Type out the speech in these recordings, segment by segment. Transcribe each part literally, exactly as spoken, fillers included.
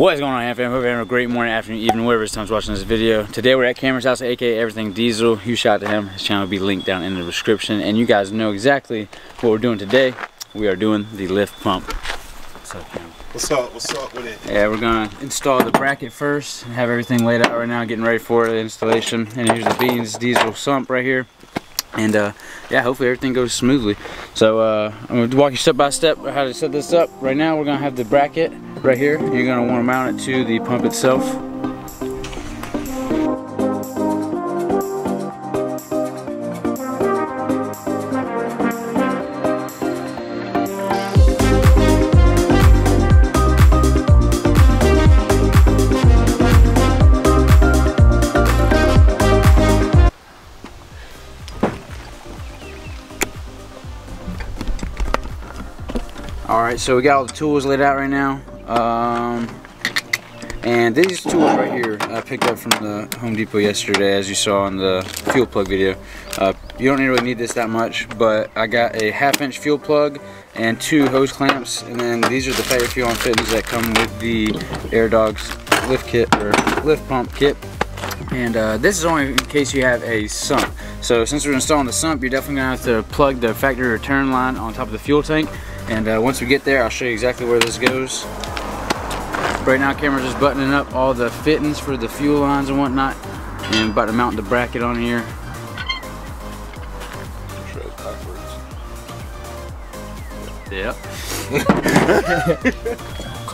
What is going on, fam? Hope you're having a great morning, afternoon, evening, whatever time's watching this video. Today we're at Cameron's house, aka Everything Diesel. Huge shout out to him. His channel will be linked down in the description. And you guys know exactly what we're doing today. We are doing the lift pump. What's up, Cameron? What's up? What's up with it? Yeah, we're gonna install the bracket first and have everything laid out right now, getting ready for the installation. And here's the Beans Diesel sump right here. And uh, yeah, hopefully everything goes smoothly. So uh, I'm going to walk you step by step how to set this up. Right now we're going to have the bracket right here. And you're going to want to mount it to the pump itself. Alright, so we got all the tools laid out right now, um, and these tools right here I picked up from the Home Depot yesterday, as you saw in the fuel plug video. Uh, you don't really need this that much, but I got a half inch fuel plug and two hose clamps, and then these are the Pater Fuel On Fittings that come with the AirDog's lift kit or lift pump kit. And uh, this is only in case you have a sump. So since we're installing the sump, you're definitely going to have to plug the factory return line on top of the fuel tank. And uh, once we get there, I'll show you exactly where this goes. Right now, Cameron's just buttoning up all the fittings for the fuel lines and whatnot. And about to mount the bracket on here. Yep.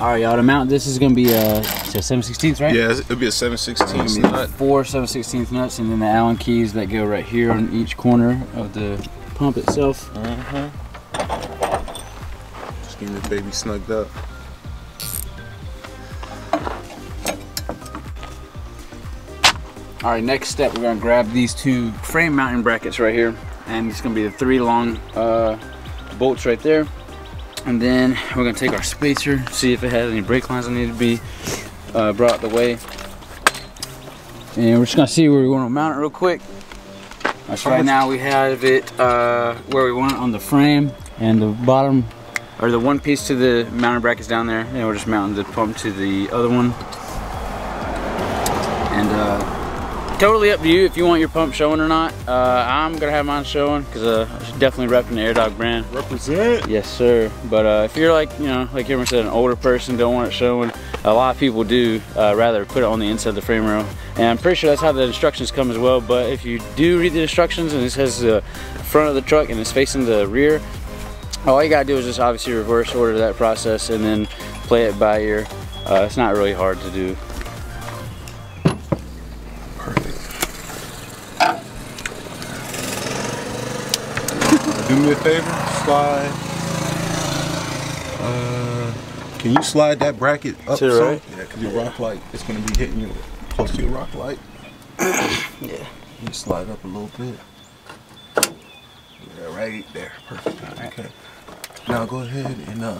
Alright, y'all, to mount this is going to be a seven sixteenths, right? Yeah, it'll be a seven sixteenths nut. Four seven sixteenths nuts, and then the Allen keys that go right here on each corner of the pump itself. Uh-huh. Just getting the baby snugged up. Alright, next step, we're going to grab these two frame mounting brackets right here. And it's going to be the three long uh, bolts right there. And then we're gonna take our spacer, see if it has any brake lines that need to be uh, brought the way. And we're just gonna see where we want to mount it real quick. So right now we have it uh, where we want it on the frame, and the bottom, or the one piece to the mounting bracket's down there, and we're just mounting the pump to the other one. And uh, totally up to you if you want your pump showing or not. Uh, I'm gonna have mine showing because uh, definitely repping the AirDog brand. Represent. Yes, sir. But uh, if you're like, you know, like everyone said, an older person, don't want it showing. A lot of people do uh, rather put it on the inside of the frame rail. And I'm pretty sure that's how the instructions come as well. But if you do read the instructions and it says the front of the truck and it's facing the rear, all you gotta do is just obviously reverse order that process and then play it by ear. Uh, it's not really hard to do. Do me a favor, slide. Uh, can you slide that bracket up to the right? Yeah, because your rock light is going to be hitting you close to your rock light. Yeah. You slide up a little bit. Yeah, right there. Perfect. All right. Okay. Now go ahead and. Uh...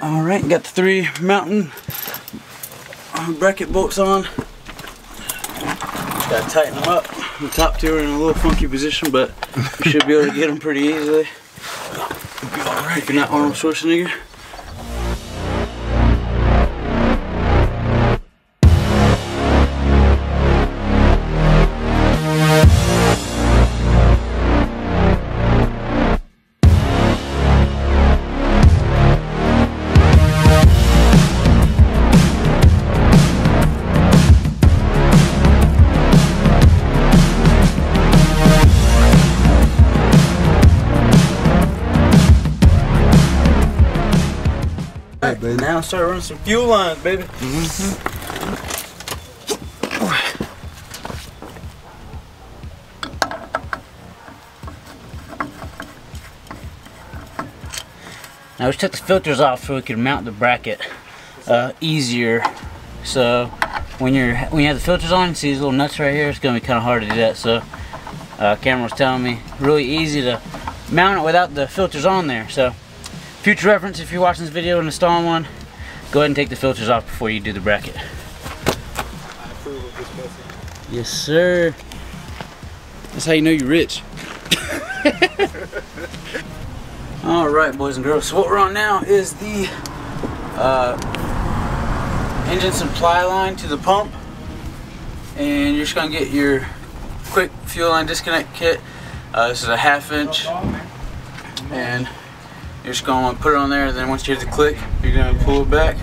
All right, got the three mounting bracket bolts on. Just gotta tighten them up. The top two are in a little funky position, but you should be able to get them pretty easily. It'll be all right. If you're not Arnold Schwarzenegger. Now start running some fuel lines, baby. Mm-hmm. Now we took the filters off so we could mount the bracket uh, easier. So when you're when you have the filters on, you see these little nuts right here. It's gonna be kind of hard to do that. So uh, Cameron was telling me really easy to mount it without the filters on there. So. Future reference, if you're watching this video and installing one, go ahead and take the filters off before you do the bracket. I approve of this message. Yes, sir. That's how you know you're rich. Alright, boys and girls, so what we're on now is the uh, engine supply line to the pump, and you're just going to get your quick fuel line disconnect kit. Uh, this is a half inch, and you're just going to put it on there, and then once you hit the click, you're going to pull it back.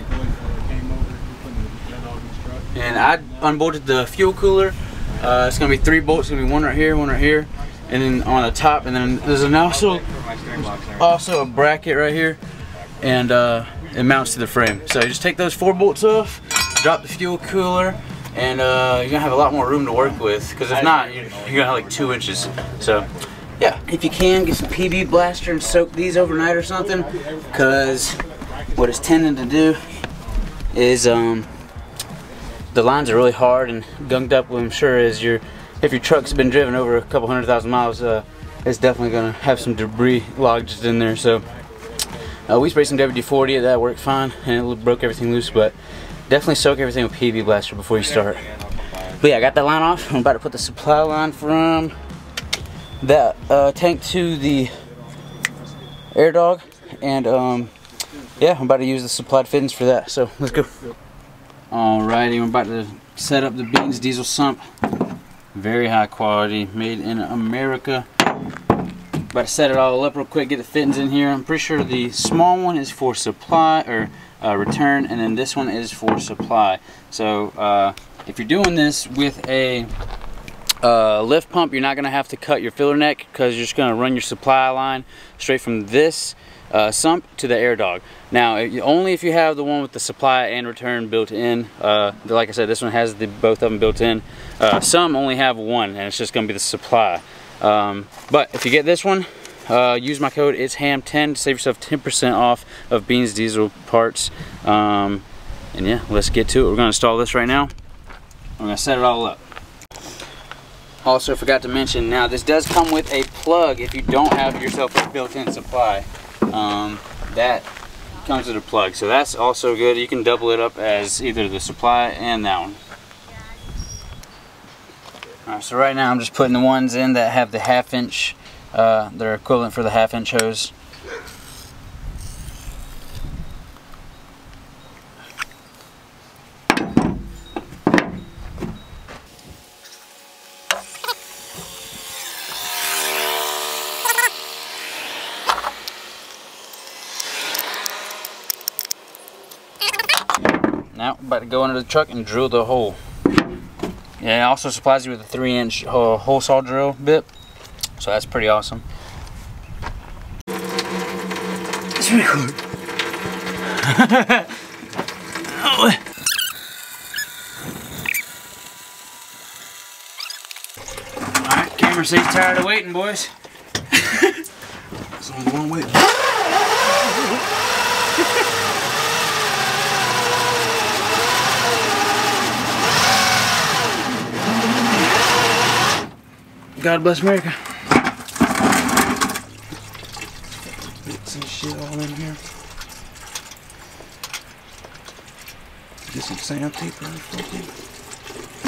And I unbolted the fuel cooler. Uh, it's going to be three bolts. It's going to be one right here, one right here, and then on the top. And then there's an also, also a bracket right here, and uh, it mounts to the frame. So you just take those four bolts off, drop the fuel cooler, and uh, you're going to have a lot more room to work with. Because if not, you're, you're going to have like two inches. So yeah, if you can, get some P B Blaster and soak these overnight or something. Because what it's tending to do is... Um, the lines are really hard and gunked up, I'm sure, as your if your truck's been driven over a couple hundred thousand miles, uh, it's definitely gonna have some debris lodged in there. So uh, we sprayed some W D forty, that worked fine, and it broke everything loose. But definitely soak everything with P B Blaster before you start. But yeah, I got that line off. I'm about to put the supply line from that uh, tank to the AirDog, and um, yeah, I'm about to use the supplied fittings for that. So let's go. Alrighty, I'm about to set up the Beans Diesel sump. Very high quality, made in America. About to set it all up real quick, get the fittings in here. I'm pretty sure the small one is for supply or uh, return, and then this one is for supply. So uh, if you're doing this with a uh, lift pump, you're not going to have to cut your filler neck, because you're just going to run your supply line straight from this Uh, sump to the AirDog. Now, if you, only if you have the one with the supply and return built in. Uh, like I said, this one has the both of them built in. Uh, some only have one, and it's just going to be the supply. Um, but if you get this one, uh, use my code. It's H A M ten to save yourself ten percent off of Beans Diesel parts. Um, and yeah, let's get to it. We're going to install this right now. We're going to set it all up. Also, forgot to mention. Now, this does come with a plug if you don't have yourself a built-in supply. Um, that comes with a plug, so that's also good. You can double it up as either the supply and that one. Alright, so right now I'm just putting the ones in that have the half inch, uh, they're equivalent for the half inch hose. Now, about to go under the truck and drill the hole. Yeah, it also supplies you with a three inch uh, hole saw drill bit, so that's pretty awesome. It's really cool. Oh. Alright, camera says tired of waiting, boys. It's only one way. God bless America. Get some shit all in here. Get some sandpaper and fucking.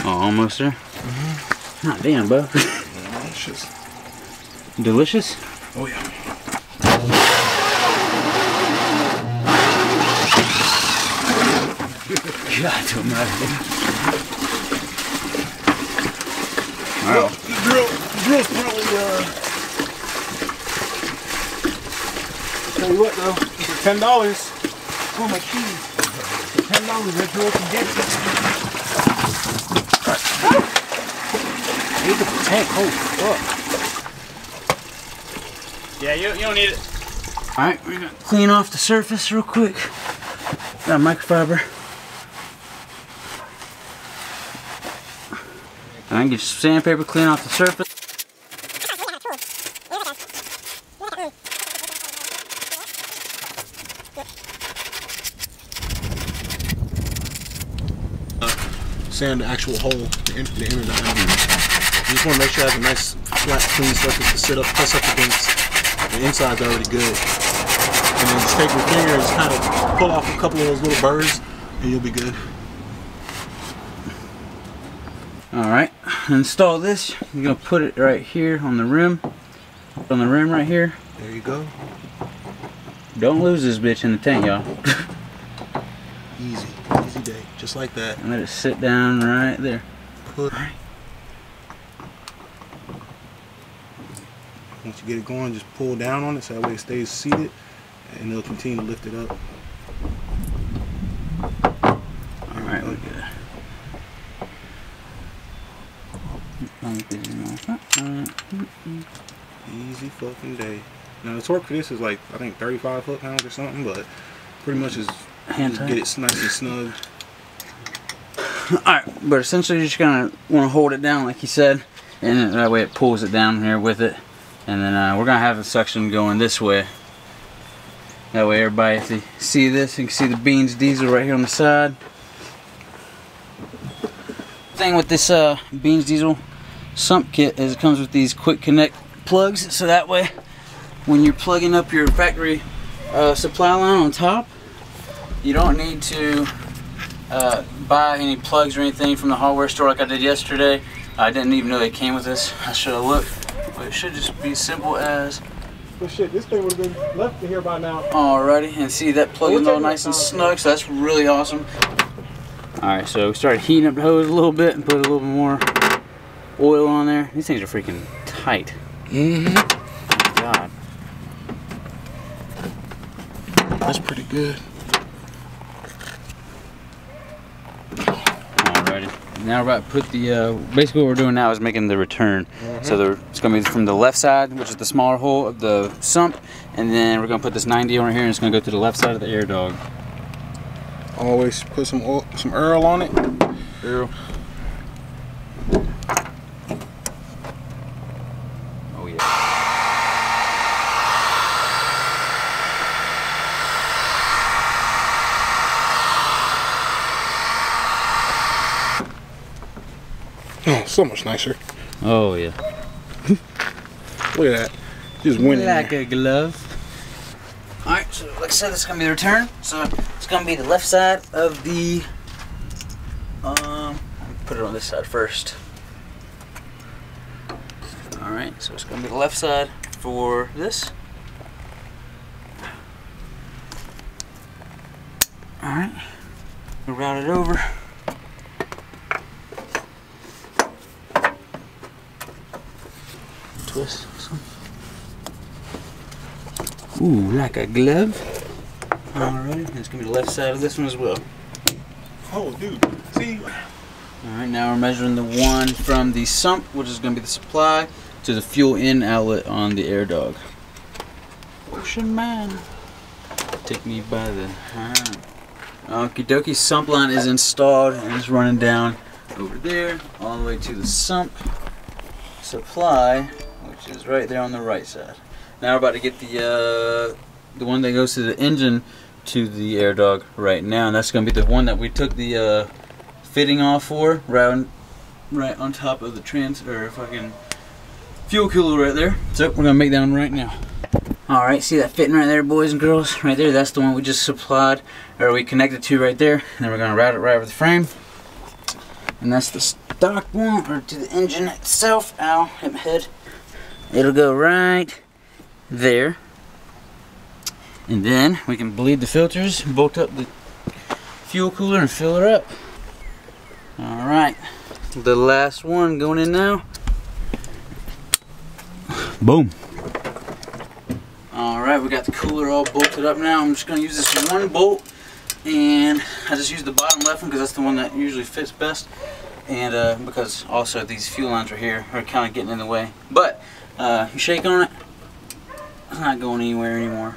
Oh, almost there? Mm-hmm. Ah, damn, bro. Delicious. Delicious? Oh, yeah. God, too much. Wow. Well, Drill's probably, uh, I'll tell you what though, for ten dollars, oh my keys, for ten dollars that drill can get you. Need the tank, holy fuck. Yeah, you, you don't need it. Alright, we're gonna clean off the surface real quick. Got microfiber. And I can get some sandpaper, clean off the surface. Sand the actual hole, the end, the end of the iron. You just want to make sure it has a nice, flat, clean surface to sit up, press up against. The inside's already good. And then just take your finger and just kind of pull off a couple of those little burrs, and you'll be good. Alright, install this. You're going to put it right here on the rim. On the rim right here. There you go. Don't lose this bitch in the tank, y'all. Easy, easy day, just like that. And let it sit down right there. All right. Once you get it going, just pull down on it so that way it stays seated, and it'll continue to lift it up. All right, we're good. Easy fucking day. Now the torque for this is like, I think thirty-five foot pounds or something, but pretty much is just get it nice and snug. Alright, but essentially you're just gonna wanna hold it down like you said, and that way it pulls it down here with it. And then uh, we're gonna have the suction going this way. That way everybody, if they see this, you can see the Beans Diesel right here on the side. Thing with this uh, Beans Diesel sump kit is it comes with these quick connect plugs, so that way when you're plugging up your factory uh, supply line on top, you don't need to uh, buy any plugs or anything from the hardware store like I did yesterday. I didn't even know they came with this. I should have looked, but it should just be simple as. Well, shit, this thing would have been left in here by now. Alrighty, and see that plug is all nice and snug, so that's really awesome. Alright, so we started heating up the hose a little bit and put a little bit more oil on there. These things are freaking tight. Mm-hmm. God. That's pretty good. Alrighty. Now we're about to put the, uh, basically what we're doing now is making the return. Mm-hmm. So the, it's going to be from the left side, which is the smaller hole of the sump, and then we're going to put this ninety on here, and it's going to go to the left side of the AirDog. Always put some oil, some Earl on it. Earl. Oh yeah. Oh, so much nicer. Oh yeah. Look at that. Just went like in there. A glove. Alright, so like I said, this is going to be the return. So it's going to be the left side of the, um, put it on this side first. Alright, so it's going to be the left side for this. Alright, we'll route it over. Twist. Ooh, like a glove. Alright, it's gonna be the left side of this one as well. Oh, dude, see? Alright, now we're measuring the one from the sump, which is gonna be the supply, to the fuel in outlet on the AirDog. Ocean man. Take me by the hand. Okie dokie, sump line is installed and it's running down over there, all the way to the sump supply, which is right there on the right side. Now we're about to get the uh, the one that goes to the engine to the AirDog right now, and that's going to be the one that we took the uh, fitting off for, right on, right on top of the trans or fucking fuel cooler right there. So we're going to make that one right now. All right, see that fitting right there, boys and girls, right there. That's the one we just supplied or we connected to right there, and then we're going to route it right over the frame, and that's the stock one or to the engine itself. Ow, hit my head. It'll go right there, and then we can bleed the filters, bolt up the fuel cooler, and fill her up. All right, the last one going in now. Boom. All right, we got the cooler all bolted up now. I'm just going to use this one bolt, and I just use the bottom left one because that's the one that usually fits best, and uh, because also these fuel lines right here are kind of getting in the way, but uh, you shake on it, it's not going anywhere anymore,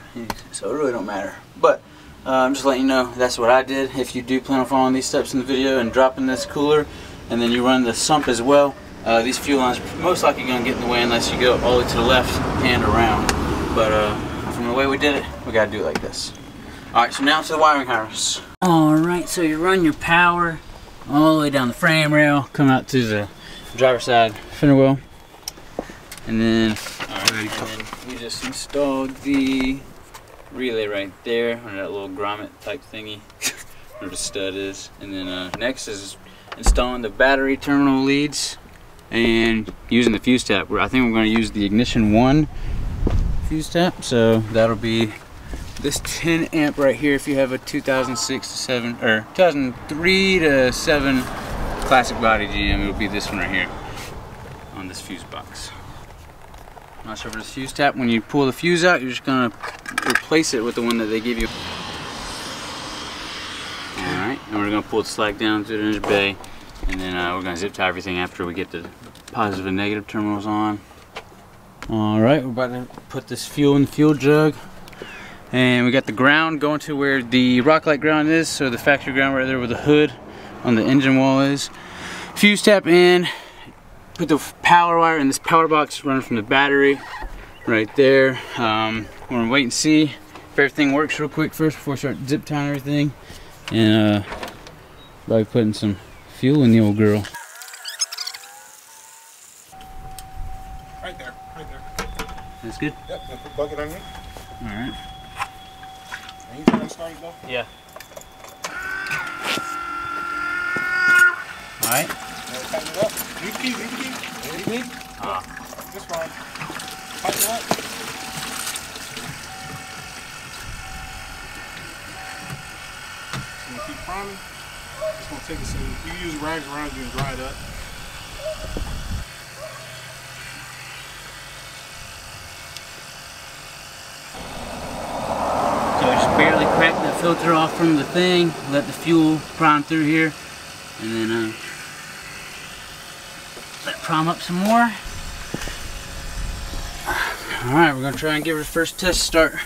so it really don't matter. But uh, I'm just letting you know that's what I did. If you do plan on following these steps in the video and dropping this cooler, and then you run the sump as well, uh, these fuel lines are most likely going to get in the way unless you go all the way to the left and around. But uh, from the way we did it, we got to do it like this. Alright, so now to the wiring harness. Alright, so you run your power all the way down the frame rail, come out to the driver's side fender well, and then you just installed the relay right there on that little grommet type thingy where the stud is, and then uh, next is installing the battery terminal leads and using the fuse tap. Where I think we're going to use the ignition one fuse tap, so that'll be this ten amp right here, if you have a two thousand six to seven or two thousand three to seven classic body G M, it'll be this one right here on this fuse box. Notch over this fuse tap. When you pull the fuse out, you're just gonna replace it with the one that they give you. All right, and we're gonna pull the slack down to the inch bay, and then uh, we're gonna zip tie everything after we get the positive and negative terminals on. All right, we're about to put this fuel in the fuel jug. And we got the ground going to where the rock light ground is, so the factory ground right there where the hood on the engine wall is. Fuse tap in, put the power wire in this power box running from the battery right there. Um, we're gonna wait and see if everything works real quick first before we start zip tying everything. And uh, probably putting some fuel in the old girl. Right there, right there. That's good? Yep, put the bucket on me. All right. Yeah. Alright. Tighten it up. You keep, you keep. You keep. Ah. This one. Tighten it up. So you keep priming. It's going to take us in. You can use rags around you and dry it up. Barely crack that filter off from the thing, let the fuel prime through here, and then uh, let it prime up some more. Alright, we're going to try and give it a first test start.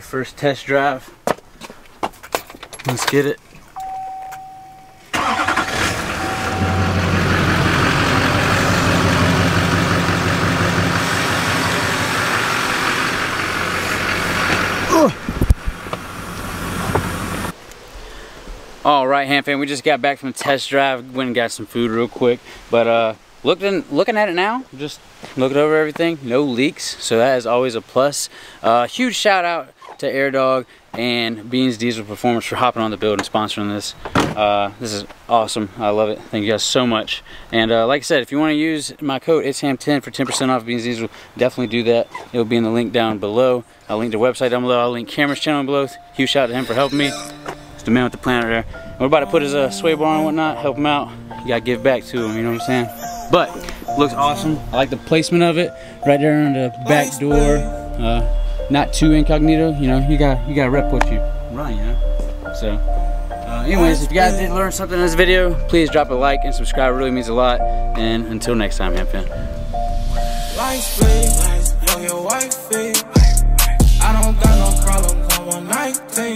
First test drive. Let's get it. All right, ham fan. We just got back from the test drive. Went and got some food real quick, but uh, looking looking at it now, just looking over everything. No leaks, so that is always a plus. Uh, huge shout out to AirDog and Beans Diesel Performance for hopping on the build and sponsoring this. Uh, this is awesome. I love it. Thank you guys so much. And uh, like I said, if you want to use my code, it's H A M ten for ten percent off Beans Diesel, definitely do that. It'll be in the link down below. I'll link the website down below. I'll link Cameron's channel below. Huge shout out to him for helping me. It's the man with the planet there. We're about to put his uh, sway bar on and whatnot, help him out. You gotta give back to him, you know what I'm saying? But looks awesome. I like the placement of it right there on the back door. Uh, Not too incognito, you know, you gotta, you gotta rep what you run, you know? So, uh, anyways, if you guys did learn something in this video, please drop a like and subscribe, it really means a lot. And until next time, ham fan. Lights play, on your wife, I don't got no problem, come on, night.